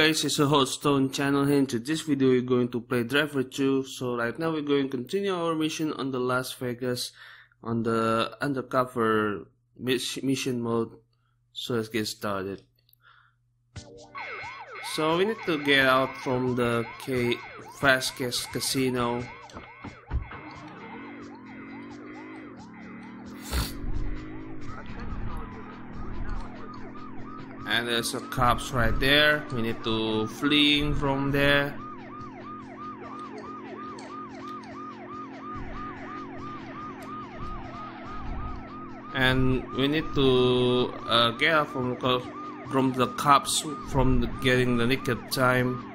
guys, it's your host Stone Channel here. Into this video we're going to play Driver 2. So right now we're going to continue our mission on the Las Vegas on the undercover mission mode. So let's get started. So we need to get out from the Vasquez Casino. And there's a cops right there. We need to flee from there. And we need to get out from the cops from getting the nick of time.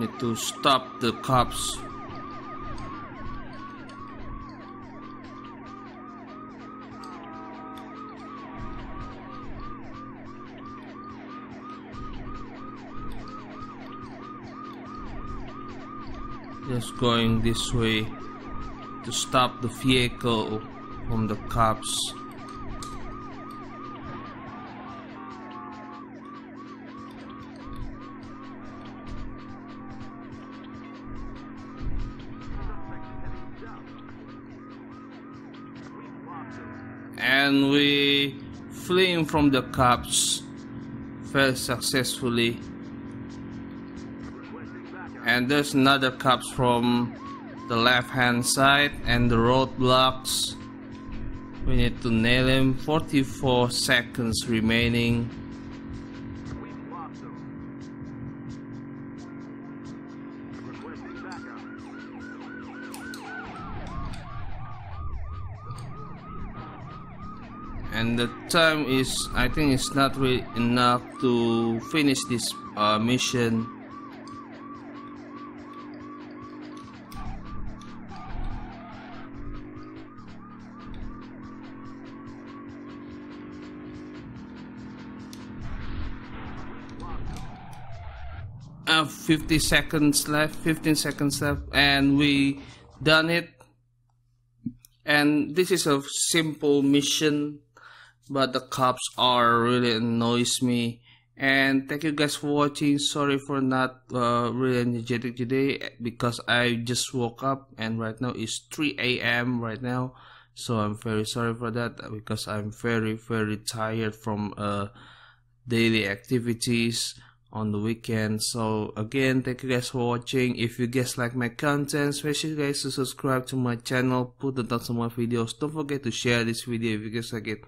Need to stop the cops. Just going this way to stop the vehicle from the cops. And we fleeing from the cops very successfully. And there's another cops from the left hand side and the roadblocks. We need to nail him. 44 seconds remaining. And the time is, I think it's not really enough to finish this mission. I have 50 seconds left, 15 seconds left, and we done it. And this is a simple mission, but the cops are really annoys me. And thank you guys for watching. Sorry for not really energetic today because I just woke up, and right now it's 3 AM right now, so I'm very sorry for that because I'm very tired from daily activities on the weekend. So again, thank you guys for watching. If you guys like my content, especially guys to subscribe to my channel, put the thumbs on my videos, don't forget to share this video if you guys like it.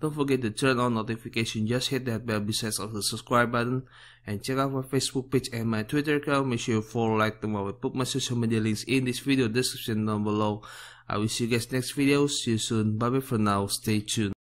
Don't forget to turn on notification, just hit that bell besides of the subscribe button, and check out my Facebook page and my Twitter account. Make sure you follow, like them. I will put my social media links in this video description down below. I will see you guys next video. See you soon. Bye bye for now. Stay tuned.